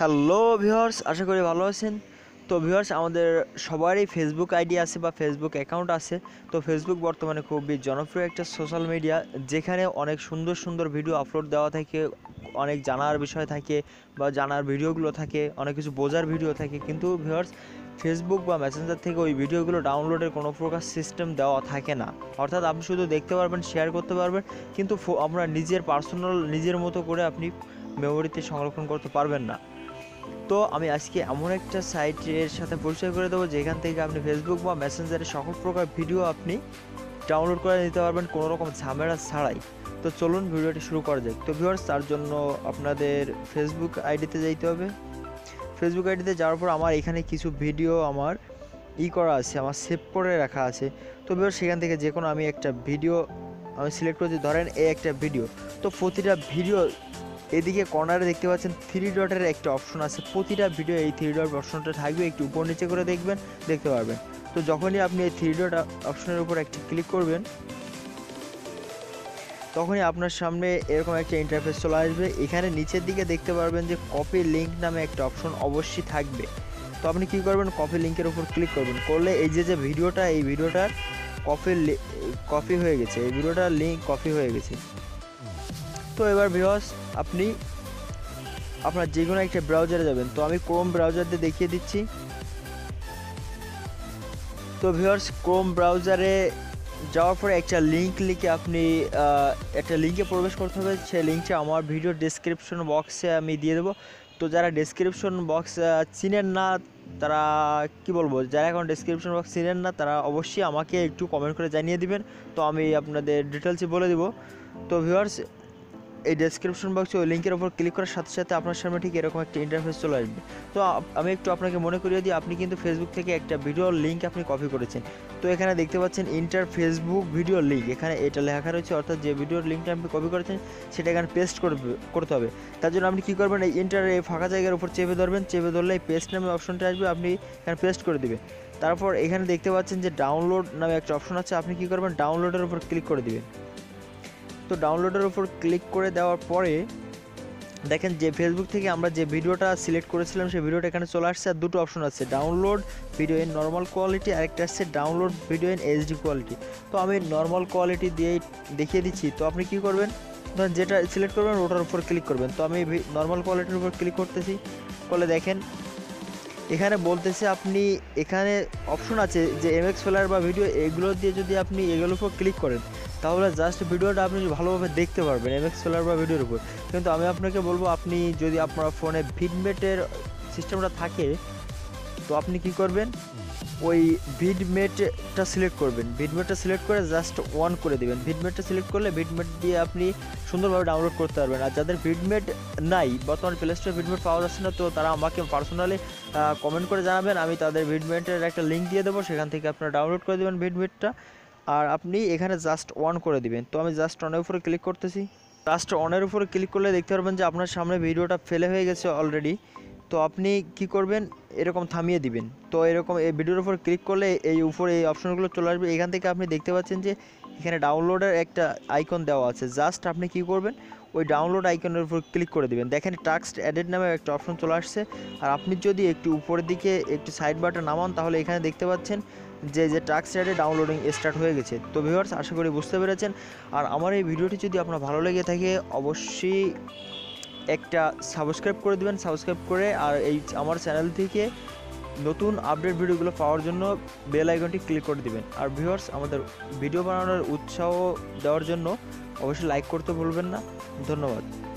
Hello viewers, আশা করি ভালো আছেন। তো ভিউয়ার্স, আমাদের সবারই ফেসবুক আইডি আছে বা ফেসবুক অ্যাকাউন্ট আছে। তো ফেসবুক বর্তমানে খুবই জনপ্রিয় একটা সোশ্যাল মিডিয়া, যেখানে অনেক সুন্দর সুন্দর ভিডিও আপলোড দেওয়া থাকে, অনেক জানার বিষয় থাকে বা জানার ভিডিওগুলো থাকে, অনেক কিছু বোঝার ভিডিও থাকে। কিন্তু ভিউয়ার্স, ফেসবুক বা মেসেঞ্জার থেকে ওই ভিডিওগুলো ডাউনলোডের কোনো প্রকার সিস্টেম দেওয়া থাকে না, অর্থাৎ আপনি শুধু দেখতে পারবেন, শেয়ার করতে পারবেন, কিন্তু আপনার নিজের পার্সোনাল নিজের মতো করে আপনি মেমোরিতে সংরক্ষণ করতে পারবেন না। তো আমি আজকে এমন একটা সাইটের সাথে পরিচয় করে দেবো, যেখান থেকে আপনি ফেসবুক বা মেসেঞ্জারে সকল প্রকার ভিডিও আপনি ডাউনলোড করে নিতে পারবেন কোনো রকম ঝামেলা ছাড়াই। তো চলুন ভিডিওটি শুরু করা যাক। তো ভিউয়ার্স, তার জন্য আপনাদের ফেসবুক আইডিতে যেতে হবে। ফেসবুক আইডিতে যাওয়ার পর আমার এখানে কিছু ভিডিও আমার করা আছে, আমার সেভ করে রাখা আছে। তো ভিউয়ার্স, সেখান থেকে যে কোনো আমি একটা ভিডিও আমি সিলেক্ট করছি, ধরেন এই একটা ভিডিও। তো প্রতিটা ভিডিও এদিকে কর্নারে দেখতে পাচ্ছেন থ্রি ডটের একটা অপশন আছে, প্রতিটা ভিডিও এই থ্রি ডট অপশনটা থাকবে, একটু উপর নিচে করে দেখবেন, দেখতে পারবেন। তো যখনই আপনি এই থ্রি ডট অপশনের উপর একটি ক্লিক করবেন, তখনই আপনার সামনে এরকম একটা ইন্টারফেস চলে আসবে। এখানে নিচের দিকে দেখতে পারবেন যে কপি লিঙ্ক নামে একটা অপশন অবশ্যই থাকবে। তো আপনি কী করবেন, কপি লিঙ্কের উপর ক্লিক করবেন। করলে এই যে ভিডিওটা, এই ভিডিওটার কপি হয়ে গেছে, এই ভিডিওটার লিঙ্ক কপি হয়ে গেছে। তো এবার ভিউয়ার্স, আপনি আপনার যে কোনো একটা ব্রাউজারে যাবেন। তো আমি ক্রোম ব্রাউজার দিয়ে দেখিয়ে দিচ্ছি। তো ভিউয়ার্স, ক্রোম ব্রাউজারে যাওয়ার পরে একটা লিঙ্ক লিখে আপনি একটা লিঙ্কে প্রবেশ করতে হবে। সেই লিঙ্কটা আমার ভিডিও ডেসক্রিপশন বক্সে আমি দিয়ে দেবো। তো যারা ডেসক্রিপশন বক্স চিনেন না, তারা কি বলবো, যারা এখন ডেসক্রিপশন বক্স চিনেন না, তারা অবশ্যই আমাকে একটু কমেন্ট করে জানিয়ে দিবেন, তো আমি আপনাদের ডিটেলসে বলে দেবো। তো ভিউয়ার্স, এই ডেসক্রিপশন বক্সে ওই লিঙ্কের ওপর ক্লিক করার সাথে সাথে আপনার সামনে ঠিক এরকম একটা ইন্টারফেস চলে আসবে। তো আমি একটু আপনাকে মনে করিয়ে দিই, আপনি কিন্তু ফেসবুক থেকে একটা ভিডিও লিঙ্ক আপনি কপি করেছেন। তো এখানে দেখতে পাচ্ছেন ইন্টার ফেসবুক ভিডিও লিঙ্ক, এখানে এটা লেখা রয়েছে, অর্থাৎ যে ভিডিওর লিঙ্কটা আপনি কপি করেছেন সেটা এখানে পেস্ট করতে হবে। তার জন্য আপনি কী করবেন, এই ইন্টার এই ফাঁকা জায়গার উপর চেপে ধরবেন, চেপে ধরলে এই পেস্ট নামে অপশনটা আসবে, আপনি এখানে পেস্ট করে দেবেন। তারপর এখানে দেখতে পাচ্ছেন যে ডাউনলোড নামে একটা অপশন আছে, আপনি কী করবেন, ডাউনলোডের উপর ক্লিক করে দেবেন। তো ডাউনলোডের উপর ক্লিক করে দেওয়ার পরে দেখেন যে ফেসবুক থেকে আমরা যে ভিডিওটা সিলেক্ট করেছিলাম সেই ভিডিওটা এখানে চলে আসছে। আর দুটো অপশন আছে, download video in normal quality, আরেকটা আছে download video in HD quality. তো আমি নর্মাল কোয়ালিটি দিয়েই দেখিয়ে দিচ্ছি। তো আপনি কি করবেন, ধরুন যেটা সিলেক্ট করবেন ওটার উপর ক্লিক করবেন। তো আমি নর্মাল কোয়ালিটির উপর ক্লিক করতেছি, বলে দেখেন এখানে বলতেছে আপনি এখানে অপশন আছে যে এমএক্স ফ্লায়ার বা ভিডিও, এগুলো দিয়ে যদি আপনি এগুলোর উপর ক্লিক করেন তাহলে জাস্ট ভিডিওটা আপনি ভালোভাবে দেখতে পারবেন এমএক্স ফ্লায়ার বা ভিডিওর উপর। কিন্তু আমি আপনাকে বলবো, আপনি যদি আপনার ফোনে ভিডমেটের সিস্টেমটা থাকে, তো আপনি কি করবেন, ওই ভিডমেটটা সিলেক্ট করবেন, ভিডমেটটা সিলেক্ট করে জাস্ট অন করে দেবেন। ভিডমেটটা সিলেক্ট করলে ভিডমেট দিয়ে আপনি সুন্দরভাবে ডাউনলোড করতে পারবেন। আর যাদের ভিডমেট নাই, বর্তমানে প্লে স্টোরে ভিডমেট পাওয়া যাচ্ছে না, তো তারা আমাকে পার্সোনালি কমেন্ট করে জানাবেন, আমি তাদের ভিডমেটের একটা লিঙ্ক দিয়ে দেবো, সেখান থেকে আপনারা ডাউনলোড করে দেবেন ভিডমেটটা। আর আপনি এখানে জাস্ট অন করে দেবেন। তো আমি জাস্ট অনের উপরে ক্লিক করতেছি। জাস্ট অনের উপরে ক্লিক করলে দেখতে পারবেন যে আপনার সামনে ভিডিওটা ফেলে হয়ে গেছে অলরেডি। তো আপনি কি করবেন, এরকম থামিয়ে দিবেন। তো এরকম এই ভিডিওর উপর ক্লিক করলে এই উপরে এই অপশনগুলো চলে আসবে। এখান থেকে আপনি দেখতে পাচ্ছেন যে এখানে ডাউনলোডের একটা আইকন দেওয়া আছে, জাস্ট আপনি কি করবেন, ওই ডাউনলোড আইকনের উপর ক্লিক করে দেবেন। দেখেন টেক্সট এডিট নামে একটা অপশন চলে আসছে। আর আপনি যদি একটু উপরের দিকে একটু সাইড বারটা নামান, তাহলে এখানে দেখতে পাচ্ছেন যে টেক্সট এডিট ডাউনলোডিং স্টার্ট হয়ে গেছে। তো ভিউয়ার্স, আশা করি বুঝতে পেরেছেন। আর আমার এই ভিডিওটি যদি আপনার ভালো লেগে থাকে, অবশ্যই একটা সাবস্ক্রাইব করে দেবেন, সাবস্ক্রাইব করে আর এই আমার চ্যানেল থেকে নতুন আপডেট ভিডিওগুলো পাওয়ার জন্য বেল আইকনটি ক্লিক করে দেবেন। আর ভিউয়ার্স, আমাদের ভিডিও বানানোর উৎসাহ দেওয়ার জন্য অবশ্যই লাইক করতে ভুলবেন না। ধন্যবাদ।